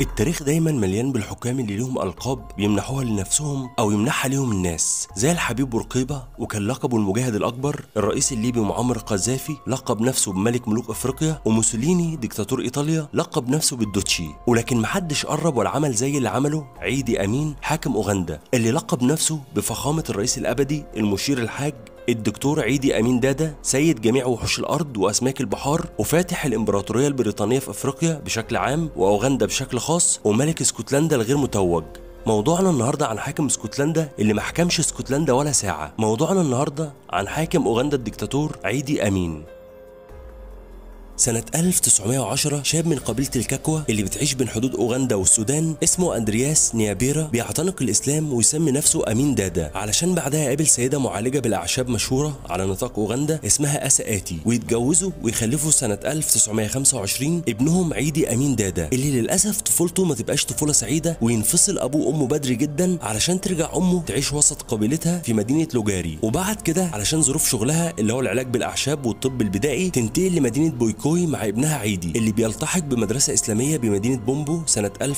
التاريخ دايما مليان بالحكام اللي ليهم ألقاب بيمنحوها لنفسهم أو يمنحها ليهم الناس، زي الحبيب بورقيبة وكان لقبه المجاهد الأكبر، الرئيس الليبي معمر القذافي لقب نفسه بملك ملوك أفريقيا، وموسوليني ديكتاتور إيطاليا لقب نفسه بالدوتشي، ولكن محدش قرب ولا عمل زي اللي عمله عيدي أمين حاكم أوغندا اللي لقب نفسه بفخامة الرئيس الأبدي المشير الحاج الدكتور عيدي أمين دادا سيد جميع وحوش الأرض وأسماك البحار وفاتح الإمبراطورية البريطانية في أفريقيا بشكل عام وأوغندا بشكل خاص وملك اسكتلندا الغير متوج. موضوعنا النهارده عن حاكم اسكتلندا اللي ما حكمش اسكتلندا ولا ساعة. موضوعنا النهارده عن حاكم أوغندا الدكتاتور عيدي أمين. سنة 1910 شاب من قبيلة الكاكوا اللي بتعيش بين حدود أوغندا والسودان اسمه اندرياس نيابيرا بيعتنق الإسلام ويسمي نفسه أمين دادا، علشان بعدها يقابل سيدة معالجة بالأعشاب مشهورة على نطاق أوغندا اسمها اساتي ويتجوزوا ويخلفوا سنة 1925 ابنهم عيدي أمين دادا اللي للأسف طفولته ما تبقاش طفولة سعيدة وينفصل أبوه وأمه بدري جدا علشان ترجع أمه تعيش وسط قبيلتها في مدينة لوجاري، وبعد كده علشان ظروف شغلها اللي هو العلاج بالأعشاب والطب البدائي تنتقل لمدينة بويكو مع ابنها عيدي اللي بيلتحق بمدرسة إسلامية بمدينة بومبو سنة 1941،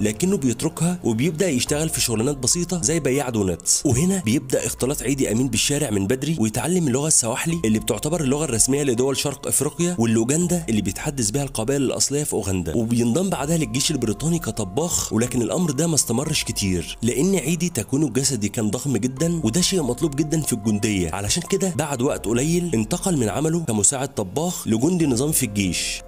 لكنه بيتركها وبيبدأ يشتغل في شغلانات بسيطة زي بياع دوناتس، وهنا بيبدأ اختلاط عيدي أمين بالشارع من بدري ويتعلم اللغة السواحلي اللي بتعتبر اللغة الرسمية لدول شرق أفريقيا واللوجندا اللي بيتحدث بها القبائل الأصلية في أوغندا، وبينضم بعدها للجيش البريطاني كطباخ، ولكن الأمر ده ما استمرش كتير لأن عيدي تكوينه الجسدي كان ضخم جدا وده شيء مطلوب جدا في الجندية، علشان كده بعد وقت قليل انتقل من عمله كمساعد طباخ لجندي نظام في الجيش.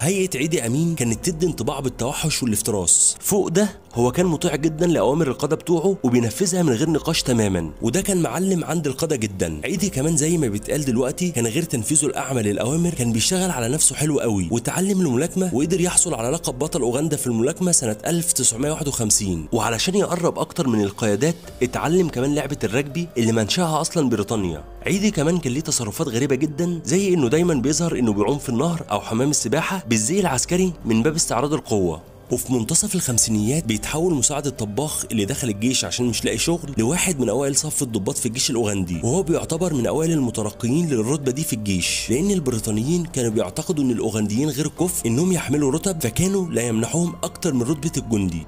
هيئة عيدي أمين كانت تدي انطباع بالتوحش والافتراس، فوق ده هو كان مطيع جدا لأوامر القادة بتوعه وبينفذها من غير نقاش تماما، وده كان معلم عند القادة جدا. عيدي كمان زي ما بيتقال دلوقتي كان غير تنفيذه الأعمى للأوامر كان بيشتغل على نفسه حلو قوي وتعلم الملاكمة وقدر يحصل على لقب بطل أوغندا في الملاكمة سنة 1951، وعلشان يقرب أكتر من القيادات اتعلم كمان لعبة الرجبي اللي منشأها أصلا بريطانيا. عيدي كمان كان ليه تصرفات غريبة جدا زي إنه دايما بيظهر إنه بيعوم في النهر أو حمام السباحة بالزي العسكري من باب استعراض القوة، وفي منتصف الخمسينيات بيتحول مساعد الطباخ اللي دخل الجيش عشان مش لاقي شغل لواحد من اوائل صف الضباط في الجيش الاوغندي، وهو بيعتبر من اوائل المترقيين للرتبه دي في الجيش لان البريطانيين كانوا بيعتقدوا ان الاوغنديين غير كفء انهم يحملوا رتب فكانوا لا يمنحوهم اكتر من رتبه الجندي.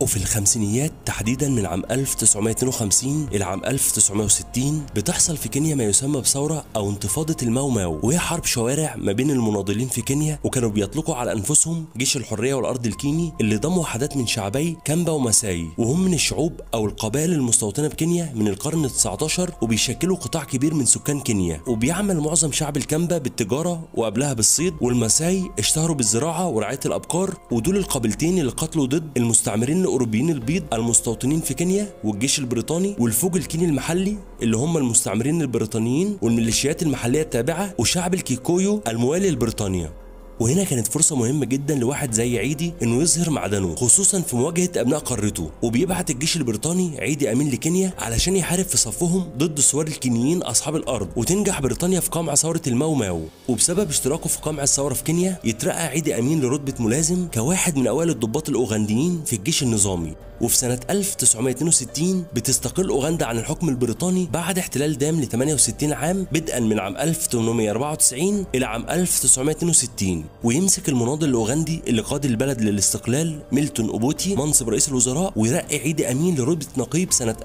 وفي الخمسينيات تحديدا من عام 1952 إلى عام 1960 بتحصل في كينيا ما يسمى بثورة أو انتفاضة الماو ماو، وهي حرب شوارع ما بين المناضلين في كينيا وكانوا بيطلقوا على أنفسهم جيش الحرية والأرض الكيني اللي ضم وحدات من شعبي كامبا وماساي وهم من الشعوب أو القبائل المستوطنة بكينيا من القرن ال19 وبيشكلوا قطاع كبير من سكان كينيا، وبيعمل معظم شعب الكامبا بالتجارة وقبلها بالصيد، والماساي اشتهروا بالزراعة ورعاية الأبقار، ودول القبيلتين اللي قتلوا ضد المستعمرين الأوروبيين البيض المستوطنين في كينيا والجيش البريطاني والفوج الكيني المحلي اللي هم المستعمرين البريطانيين والميليشيات المحلية التابعة وشعب الكيكويو الموالي لبريطانيا. وهنا كانت فرصة مهمة جدا لواحد زي عيدي انه يظهر معدنه خصوصا في مواجهة ابناء قارته، وبيبعت الجيش البريطاني عيدي أمين لكينيا علشان يحارب في صفهم ضد سوار الكينيين اصحاب الارض، وتنجح بريطانيا في قمع ثورة الماو ماو، وبسبب اشتراكه في قمع الثورة في كينيا يترقى عيدي أمين لرتبة ملازم كواحد من اوائل الضباط الاوغنديين في الجيش النظامي. وفي سنة 1962 بتستقل أوغندا عن الحكم البريطاني بعد احتلال دام ل 68 عام بدءا من عام 1894 إلى عام 1962، ويمسك المناضل الأوغندي اللي قاد البلد للاستقلال ميلتون اوبوتي منصب رئيس الوزراء ويرقي عيدي أمين لرتبة نقيب سنة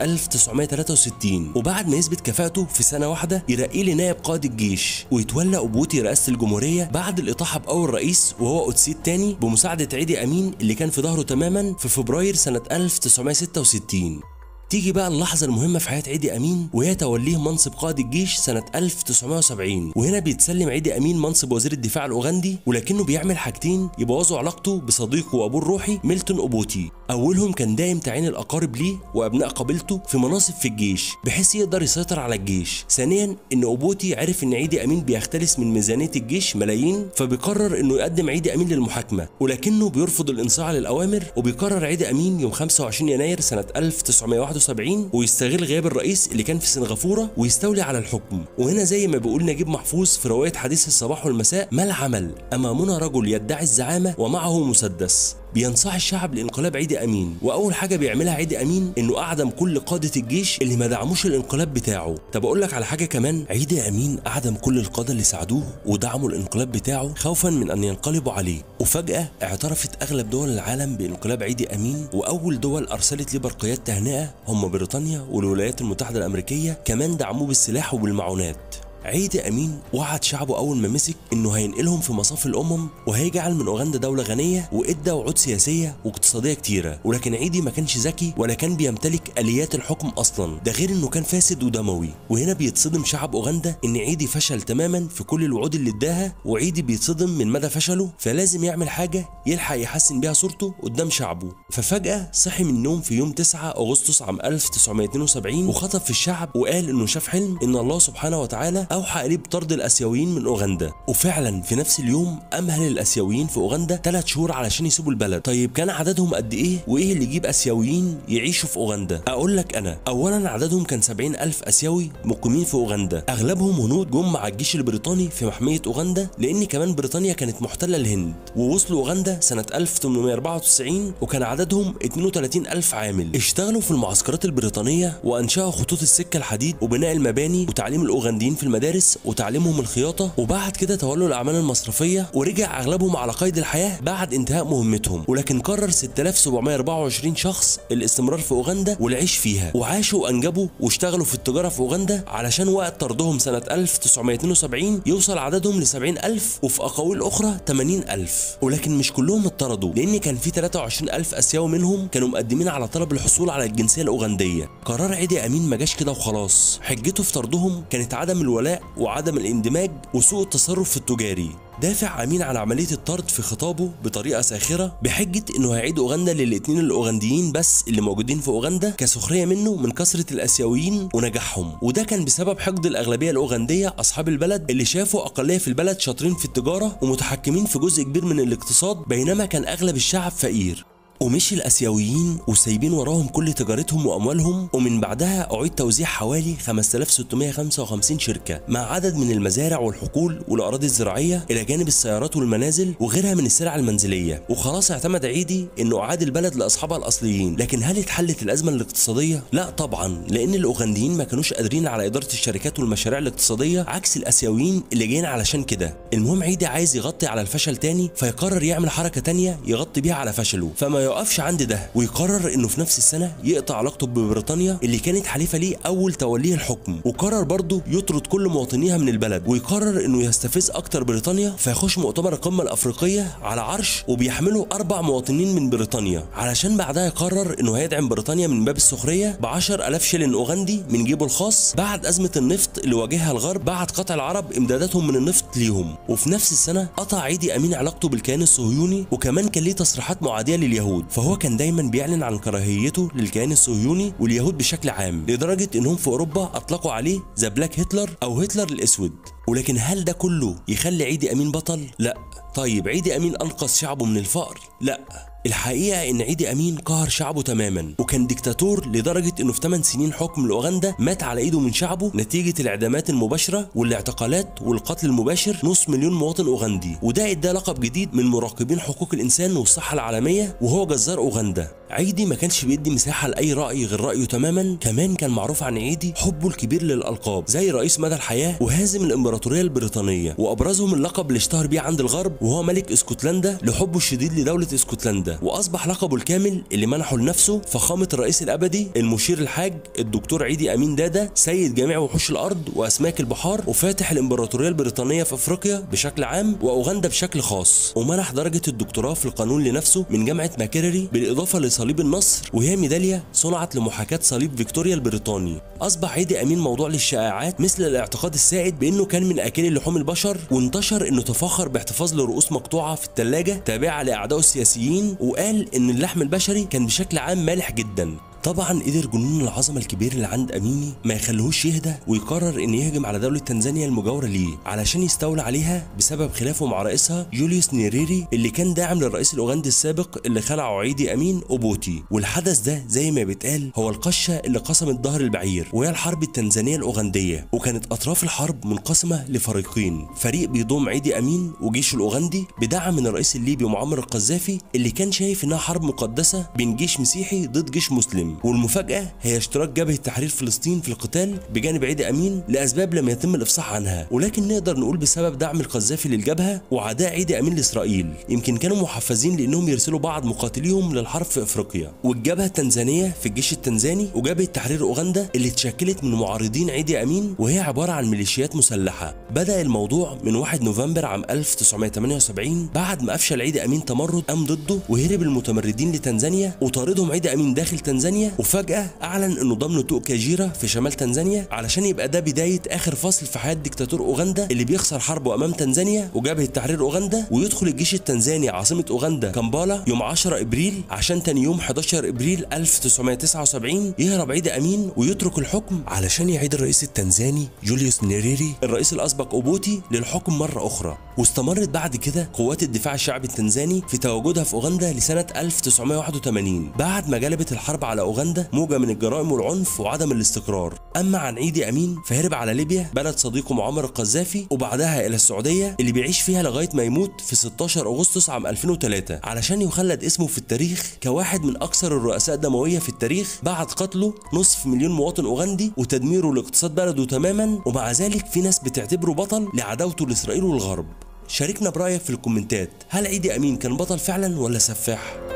1963، وبعد ما يثبت كفاءته في سنة واحدة يرقيه لنائب قائد الجيش، ويتولى اوبوتي رئاسة الجمهورية بعد الإطاحة بأول رئيس وهو أوتسي الثاني بمساعدة عيدي أمين اللي كان في ظهره تماما في فبراير سنة 1966. تيجي بقى اللحظة المهمة في حياة عيدي أمين وهي توليه منصب قائد الجيش سنة 1970، وهنا بيتسلم عيدي أمين منصب وزير الدفاع الأوغندي، ولكنه بيعمل حاجتين يبوظوا علاقته بصديقه وأبوه الروحي ميلتون اوبوتي. أولهم كان دايم تعيين الأقارب ليه وأبناء قبيلته في مناصب في الجيش بحيث يقدر يسيطر على الجيش. ثانيا إن اوبوتي عرف إن عيدي أمين بيختلس من ميزانية الجيش ملايين فبيقرر إنه يقدم عيدي أمين للمحاكمة، ولكنه بيرفض الإنصاع للأوامر، وبيقرر عيدي أمين يوم 25 يناير سنة 1971 ويستغل غياب الرئيس اللي كان في سنغافورة ويستولي على الحكم. وهنا زي ما بيقول نجيب محفوظ في رواية حديث الصباح والمساء: ما العمل؟ أمامنا رجل يدعي الزعامة ومعه مسدس. بينصح الشعب لانقلاب عيدي أمين، وأول حاجة بيعملها عيدي أمين إنه أعدم كل قادة الجيش اللي ما دعموش الانقلاب بتاعه. طب أقول لك على حاجة كمان، عيدي أمين أعدم كل القادة اللي ساعدوه ودعموا الانقلاب بتاعه خوفا من أن ينقلبوا عليه، وفجأة اعترفت أغلب دول العالم بانقلاب عيدي أمين، وأول دول أرسلت ليه برقيات تهنئة هم بريطانيا والولايات المتحدة الأمريكية، كمان دعموه بالسلاح وبالمعونات. عيدي أمين وعد شعبه أول ما مسك إنه هينقلهم في مصاف الأمم وهيجعل من أوغندا دولة غنية، وإدى وعود سياسية واقتصادية كتيرة، ولكن عيدي ما كانش ذكي ولا كان بيمتلك آليات الحكم أصلا، ده غير إنه كان فاسد ودموي. وهنا بيتصدم شعب أوغندا إن عيدي فشل تماما في كل الوعود اللي إداها، وعيدي بيتصدم من مدى فشله، فلازم يعمل حاجة يلحق يحسن بيها صورته قدام شعبه. ففجأة صحي من النوم في يوم 9 أغسطس عام 1972 وخطب في الشعب وقال إنه شاف حلم إن الله سبحانه وتعالى أوحى عليه بطرد الآسيويين من أوغندا، وفعلا في نفس اليوم أمهل الآسيويين في أوغندا 3 شهور علشان يسيبوا البلد. طيب كان عددهم قد إيه؟ وإيه اللي يجيب آسيويين يعيشوا في أوغندا؟ أقول لك أنا، أولا عددهم كان 70,000 آسيوي مقيمين في أوغندا، أغلبهم هنود جم مع الجيش البريطاني في محمية أوغندا، لأن كمان بريطانيا كانت محتلة الهند، ووصلوا أوغندا سنة 1894 وكان عددهم 32,000 عامل. اشتغلوا في المعسكرات البريطانية وأنشأوا خطوط السكة الحديد وبناء المباني وتعليم الأوغنديين في المدارس وتعليمهم الخياطه، وبعد كده تولوا الاعمال المصرفيه، ورجع اغلبهم على قيد الحياه بعد انتهاء مهمتهم. ولكن قرر 6724 شخص الاستمرار في اوغندا والعيش فيها، وعاشوا وانجبوا واشتغلوا في التجاره في اوغندا علشان وقت طردهم سنه 1972 يوصل عددهم ل 70,000 وفي اقاويل اخرى 80,000. ولكن مش كلهم اتطردوا، لان كان في 23,000 اسيوي منهم كانوا مقدمين على طلب الحصول على الجنسيه الاوغنديه. قرار عيدي امين ما جاش كده وخلاص، حجته في طردهم كانت عدم الولاء وعدم الاندماج وسوء التصرف في التجاري. دافع أمين عن عملية الطرد في خطابه بطريقة ساخرة بحجة إنه هيعيد أوغندا للاتنين الأوغنديين بس اللي موجودين في أوغندا كسخرية منه من كثرة الآسيويين ونجاحهم، وده كان بسبب حقد الأغلبية الأوغندية أصحاب البلد اللي شافوا أقلية في البلد شاطرين في التجارة ومتحكمين في جزء كبير من الاقتصاد، بينما كان أغلب الشعب فقير. ومشي الآسيويين وسايبين وراهم كل تجارتهم وأموالهم، ومن بعدها أعيد توزيع حوالي 5655 شركة مع عدد من المزارع والحقول والأراضي الزراعية إلى جانب السيارات والمنازل وغيرها من السلع المنزلية. وخلاص اعتمد عيدي إنه أعاد البلد لأصحابها الأصليين، لكن هل اتحلت الأزمة الاقتصادية؟ لا طبعا، لأن الأوغنديين ما كانوش قادرين على إدارة الشركات والمشاريع الاقتصادية عكس الآسيويين اللي جايين علشان كده. المهم عيدي عايز يغطي على الفشل تاني، فيقرر يعمل حركة تانية يغطي بيها على فشله، فما يقفش عند ده، ويقرر انه في نفس السنه يقطع علاقته ببريطانيا اللي كانت حليفه ليه اول توليه الحكم، وقرر برضه يطرد كل مواطنيها من البلد، ويقرر انه يستفز اكتر بريطانيا، فيخش مؤتمر القمه الافريقيه على عرش وبيحمله 4 مواطنين من بريطانيا، علشان بعدها يقرر انه هيدعم بريطانيا من باب السخريه ب10,000 شلن اوغندي من جيبه الخاص بعد ازمه النفط اللي واجهها الغرب بعد قطع العرب امداداتهم من النفط ليهم. وفي نفس السنه قطع عيدي امين علاقته بالكيان الصهيوني، وكمان كان ليه تصريحات معاديه لليهود، فهو كان دايما بيعلن عن كراهيته للكيان الصهيوني واليهود بشكل عام، لدرجه انهم في اوروبا اطلقوا عليه ذا بلاك هتلر او هتلر الاسود. ولكن هل ده كله يخلي عيدي امين بطل؟ لا. طيب عيدي امين انقذ شعبه من الفقر؟ لا. الحقيقه ان عيدي امين قهر شعبه تماما، وكان ديكتاتور لدرجه انه في 8 سنين حكم لاوغندا مات على ايده من شعبه نتيجه الاعدامات المباشره والاعتقالات والقتل المباشر 500,000 مواطن اوغندي، وده ادى لقب جديد من مراقبين حقوق الانسان والصحه العالميه، وهو جزار اوغندا. عيدي ما كانش بيدي مساحه لاي راي غير رايه تماما، كمان كان معروف عن عيدي حبه الكبير للالقاب زي رئيس مدى الحياه وهازم الامبراطوريه البريطانيه، وابرزهم اللقب اللي اشتهر بيه عند الغرب وهو ملك اسكتلندا لحبه الشديد لدوله اسكتلندا، واصبح لقبه الكامل اللي منحه لنفسه فخامه الرئيس الابدي المشير الحاج الدكتور عيدي امين دادا سيد جميع وحوش الارض واسماك البحار وفاتح الامبراطوريه البريطانيه في افريقيا بشكل عام واوغندا بشكل خاص، ومنح درجه الدكتوراه في القانون لنفسه من جامعه ماكيرري بالاضافه لصليب النصر وهي ميداليه صنعت لمحاكاه صليب فيكتوريا البريطاني. اصبح عيدي امين موضوع للشائعات مثل الاعتقاد السائد بانه كان من اكل لحوم البشر، وانتشر انه تفاخر باحتفاظ لرؤوس مقطوعه في الثلاجه تابعه لاعدائه السياسيين، وقال إن اللحم البشري كان بشكل عام مالح جدا. طبعا قدر جنون العظمه الكبير اللي عند اميني ما يخليهوش يهدى، ويقرر ان يهجم على دوله تنزانيا المجاوره ليه علشان يستولى عليها بسبب خلافه مع رئيسها جوليوس نيريري اللي كان داعم للرئيس الاوغندي السابق اللي خلعه عيدي امين اوبوتي، والحدث ده زي ما بيتقال هو القشه اللي قسمت ظهر البعير، وهي الحرب التنزانيه الاوغنديه، وكانت اطراف الحرب منقسمه لفريقين، فريق بيضم عيدي امين وجيشه الاوغندي بدعم من الرئيس الليبي معمر القذافي اللي كان شايف انها حرب مقدسه بين جيش مسيحي ضد جيش مسلم، الأمين. والمفاجأة هي اشتراك جبهة تحرير فلسطين في القتال بجانب عيدي أمين لأسباب لم يتم الإفصاح عنها، ولكن نقدر نقول بسبب دعم القذافي للجبهة وعداء عيدي أمين لإسرائيل. يمكن كانوا محفزين لأنهم يرسلوا بعض مقاتليهم للحرب في أفريقيا. والجبهة التنزانية في الجيش التنزاني، وجبهة تحرير أوغندا اللي اتشكلت من معارضين عيدي أمين وهي عبارة عن ميليشيات مسلحة. بدأ الموضوع من 1 نوفمبر عام 1978 بعد ما أفشل عيدي أمين تمرد قام ضده وهرب المتمردين لتنزانيا، وطاردهم عيدي أمين داخل تنزانيا. وفجأة أعلن إنه ضم توق كاجيرا في شمال تنزانيا علشان يبقى ده بداية آخر فصل في حياة دكتاتور أوغندا اللي بيخسر حربه أمام تنزانيا وجبهة تحرير أوغندا، ويدخل الجيش التنزاني عاصمة أوغندا كامبالا يوم 10 إبريل عشان تاني يوم 11 إبريل 1979 يهرب عيدي أمين ويترك الحكم علشان يعيد الرئيس التنزاني جوليوس نيريري الرئيس الأسبق أوبوتي للحكم مرة أخرى. واستمرت بعد كده قوات الدفاع الشعبي التنزاني في تواجدها في أوغندا لسنة 1981 بعد ما جلبت الحرب على أوغندا موجة من الجرائم والعنف وعدم الاستقرار. أما عن عيدي أمين فهرب على ليبيا بلد صديقه معمر القذافي، وبعدها إلى السعودية اللي بيعيش فيها لغاية ما يموت في 16 أغسطس عام 2003 علشان يخلد اسمه في التاريخ كواحد من أكثر الرؤساء دموية في التاريخ بعد قتله 500,000 مواطن أوغندي وتدميره لاقتصاد بلده تماما، ومع ذلك في ناس بتعتبره بطل لعداوته لإسرائيل والغرب. شاركنا برأيك في الكومنتات، هل عيدي أمين كان بطل فعلا ولا سفاح؟